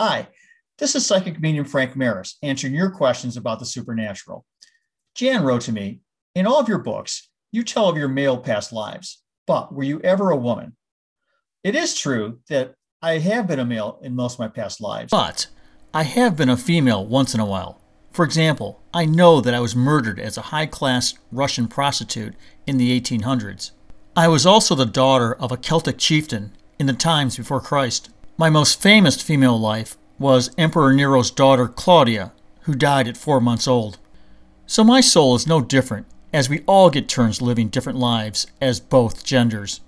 Hi, this is psychic medium Frank Mares, answering your questions about the supernatural. Jan wrote to me, in all of your books, you tell of your male past lives, but were you ever a woman? It is true that I have been a male in most of my past lives, but I have been a female once in a while. For example, I know that I was murdered as a high-class Russian prostitute in the 1800s. I was also the daughter of a Celtic chieftain in the times before Christ. My most famous female life was Emperor Nero's daughter Claudia, who died at 4 months old. So my soul is no different, as we all get turns living different lives as both genders.